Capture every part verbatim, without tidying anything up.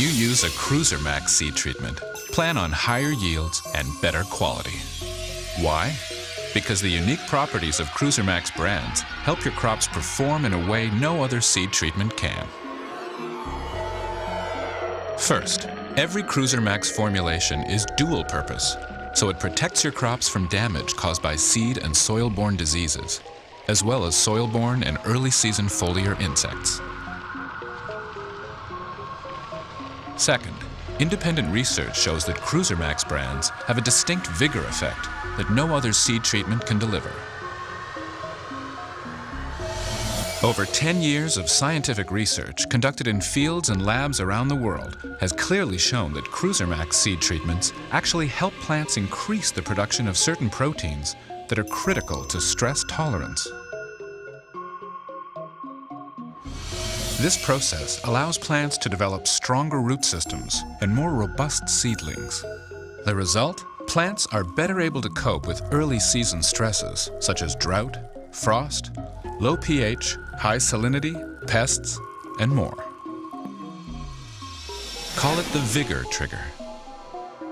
you use a Cruiser Maxx seed treatment, plan on higher yields and better quality. Why? Because the unique properties of Cruiser Maxx brands help your crops perform in a way no other seed treatment can. First, every Cruiser Maxx formulation is dual purpose, so it protects your crops from damage caused by seed and soil-borne diseases, as well as soil-borne and early-season foliar insects. Second, independent research shows that Cruiser Maxx brands have a distinct vigor effect that no other seed treatment can deliver. Over ten years of scientific research conducted in fields and labs around the world has clearly shown that Cruiser Maxx seed treatments actually help plants increase the production of certain proteins that are critical to stress tolerance. This process allows plants to develop stronger root systems and more robust seedlings. The result? Plants are better able to cope with early season stresses such as drought, frost, low pH, high salinity, pests, and more. Call it the Vigor Trigger.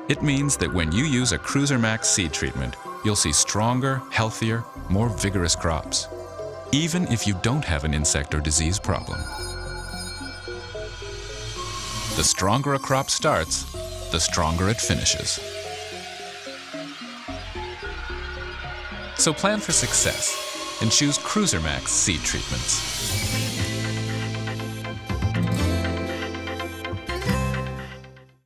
It means that when you use a Cruiser Maxx seed treatment, you'll see stronger, healthier, more vigorous crops, even if you don't have an insect or disease problem. The stronger a crop starts, the stronger it finishes. So plan for success and choose Cruiser Maxx seed treatments.